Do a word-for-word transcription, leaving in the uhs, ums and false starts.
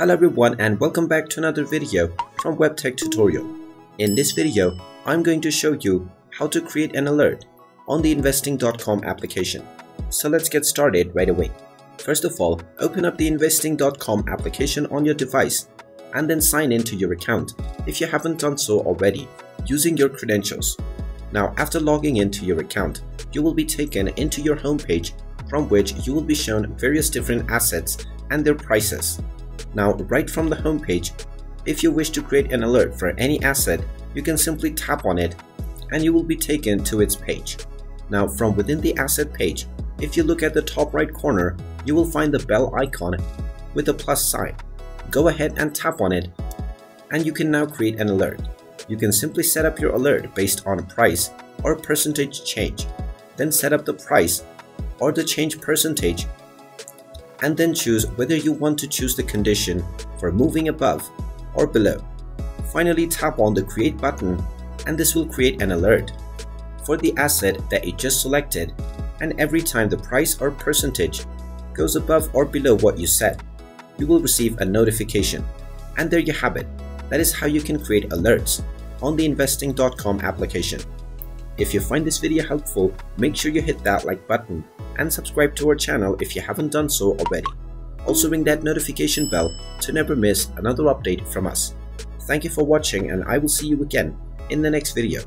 Hello everyone and welcome back to another video from WebTech Tutorial. In this video, I'm going to show you how to create an alert on the Investing dot com application. So let's get started right away. First of all, open up the Investing dot com application on your device and then sign in to your account if you haven't done so already using your credentials. Now, after logging into your account, you will be taken into your homepage from which you will be shown various different assets and their prices. Now, right from the homepage, if you wish to create an alert for any asset, you can simply tap on it and you will be taken to its page. Now, from within the asset page, if you look at the top right corner, you will find the bell icon with a plus sign. Go ahead and tap on it and you can now create an alert. You can simply set up your alert based on price or percentage change, then set up the price or the change percentage, and then choose whether you want to choose the condition for moving above or below. Finally, tap on the create button and this will create an alert for the asset that you just selected, and every time the price or percentage goes above or below what you set, you will receive a notification. And there you have it. That is how you can create alerts on the Investing dot com application. If you find this video helpful, make sure you hit that like button and subscribe to our channel if you haven't done so already. Also ring that notification bell to never miss another update from us. Thank you for watching and I will see you again in the next video.